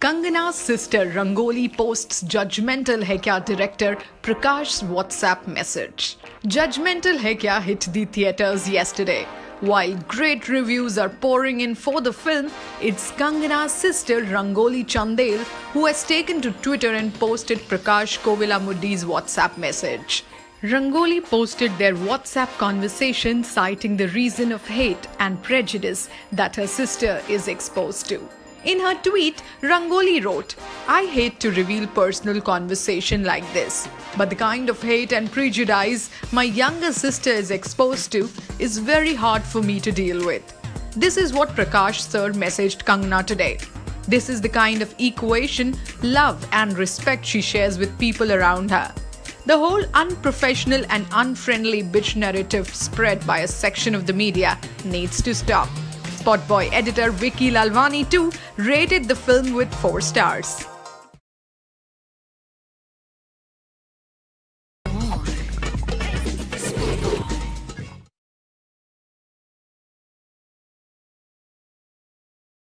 Kangana's sister Rangoli posts Judgmental Hai Kya director Prakash's WhatsApp message. Judgmental Hai Kya hit the theatres yesterday. While great reviews are pouring in for the film, it's Kangana's sister Rangoli Chandel who has taken to Twitter and posted Prakash Kovila Muddi's WhatsApp message. Rangoli posted their WhatsApp conversation citing the reason of hate and prejudice that her sister is exposed to. In her tweet, Rangoli wrote, "I hate to reveal personal conversation like this, but the kind of hate and prejudice my younger sister is exposed to is very hard for me to deal with." This is what Prakash sir messaged Kangana today. This is the kind of equation, love and respect she shares with people around her. The whole unprofessional and unfriendly bitch narrative spread by a section of the media needs to stop. SpotBoy editor Vicky Lalwani too rated the film with 4 stars.